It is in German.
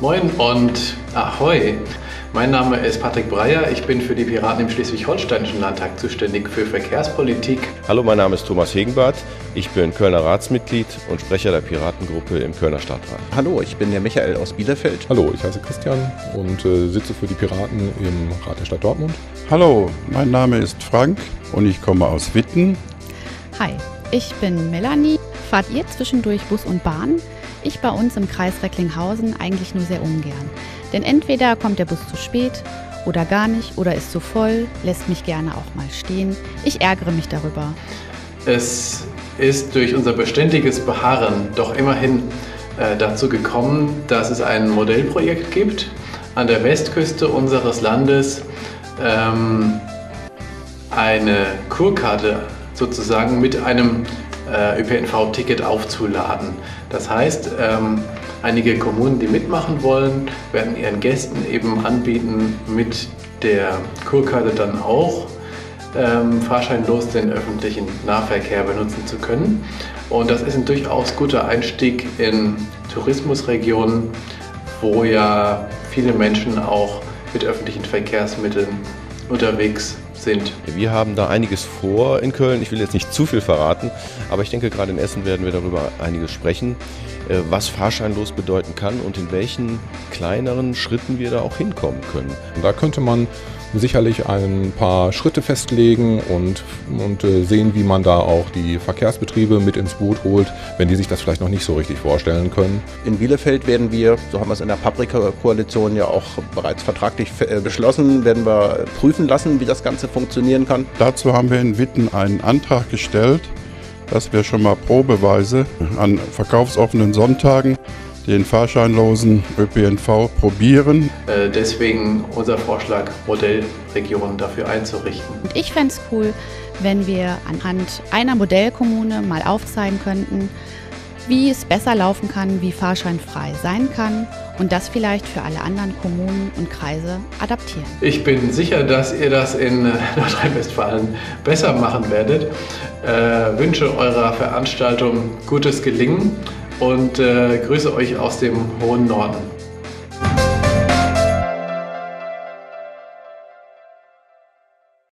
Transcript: Moin und ahoi! Mein Name ist Patrick Breyer, ich bin für die Piraten im Schleswig-Holsteinischen Landtag zuständig für Verkehrspolitik. Hallo, mein Name ist Thomas Hegenbarth, ich bin Kölner Ratsmitglied und Sprecher der Piratengruppe im Kölner Stadtrat. Hallo, ich bin der Michael aus Bielefeld. Hallo, ich heiße Christian und sitze für die Piraten im Rat der Stadt Dortmund. Hallo, mein Name ist Frank und ich komme aus Witten. Hi, ich bin Melanie. Fahrt ihr zwischendurch Bus und Bahn? Ich bei uns im Kreis Recklinghausen eigentlich nur sehr ungern. Denn entweder kommt der Bus zu spät oder gar nicht oder ist zu voll, lässt mich gerne auch mal stehen. Ich ärgere mich darüber. Es ist durch unser beständiges Beharren doch immerhin dazu gekommen, dass es ein Modellprojekt gibt an der Westküste unseres Landes, eine Kurkarte sozusagen mit einem ÖPNV-Ticket aufzuladen. Das heißt, einige Kommunen, die mitmachen wollen, werden ihren Gästen eben anbieten, mit der Kurkarte dann auch fahrscheinlos den öffentlichen Nahverkehr benutzen zu können. Und das ist ein durchaus guter Einstieg in Tourismusregionen, wo ja viele Menschen auch mit öffentlichen Verkehrsmitteln unterwegs sind. Wir haben da einiges vor in Köln. Ich will jetzt nicht zu viel verraten, aber ich denke, gerade in Essen werden wir darüber einiges sprechen, was fahrscheinlos bedeuten kann und in welchen kleineren Schritten wir da auch hinkommen können. Da könnte man sicherlich ein paar Schritte festlegen und sehen, wie man da auch die Verkehrsbetriebe mit ins Boot holt, wenn die sich das vielleicht noch nicht so richtig vorstellen können. In Bielefeld werden wir, so haben wir es in der Paprika-Koalition ja auch bereits vertraglich beschlossen, werden wir prüfen lassen, wie das Ganze funktionieren kann. Dazu haben wir in Witten einen Antrag gestellt, dass wir schon mal probeweise an verkaufsoffenen Sonntagen den fahrscheinlosen ÖPNV probieren. Deswegen unser Vorschlag, Modellregionen dafür einzurichten. Ich fände es cool, wenn wir anhand einer Modellkommune mal aufzeigen könnten, wie es besser laufen kann, wie fahrscheinfrei sein kann und das vielleicht für alle anderen Kommunen und Kreise adaptieren. Ich bin sicher, dass ihr das in Nordrhein-Westfalen besser machen werdet. Wünsche eurer Veranstaltung gutes Gelingen und grüße euch aus dem hohen Norden.